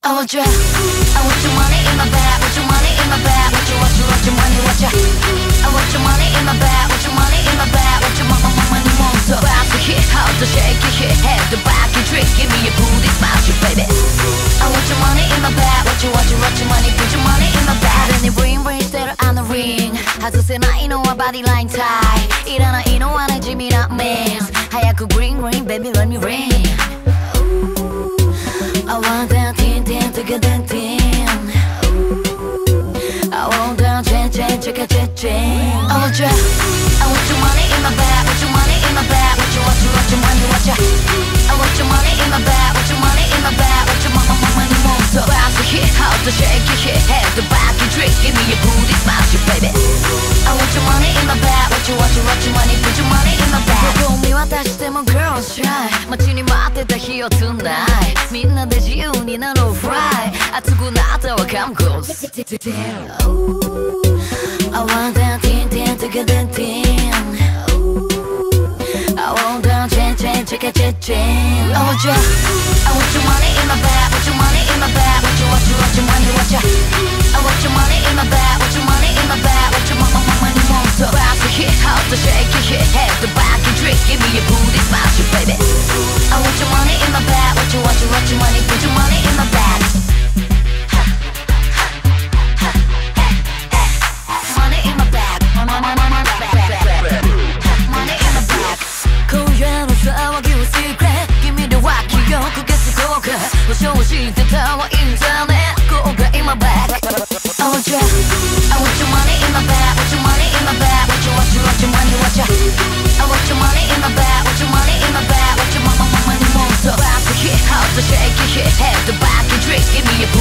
I want your, money in my bag. Want your money in my bag. Want your money, I want your money in my bag. Want your money in my bag. Want your money monster. Grab the hit, how to shake your hit, head to back your trick. Give me your booty, smash your baby. I want your money in my bag. Want your money, put your money in my bag. Any ring that on the ring. 하수세나 이노와 bodyline tie. 일어나 이노와 내 지미나 miss. 하얗고 green ring, baby let me ring. I want that tin to get that tin. I want that chain. I want your money in my bag. Want your money in my bag. Want your money, I want your money in my bag. Want your money in my bag. Want your money monster. Grab the hit, how to shake your hit, head to back your trick. Give me your booty, smash your baby. I want your money in my bag. Want your money, put your money in my bag. Don't be what I say, my girl's shy. 마치니 맞대다 here tonight. 민나 내 지훈이 난 all right. 아프고 나타와 감고스. I want that tin to get that tin. I want that chain. I want your money in my bag. Want your money in my bag. Want your money, I want your money in my bag. Want your money in my bag. Want your money monster. Grab the hit, how to shake your hit, head to back your trick. Give me your booty, smash your baby. I want your money in my bag. Want your money, put your money in my bag. Money in my bag. I want your money in my bag. Want your money in my bag. Want your money, I want your money in my bag. Want your money in my bag. Want your money monster. Grab the hit, how to shake your hit, head to back your trick. Give me your.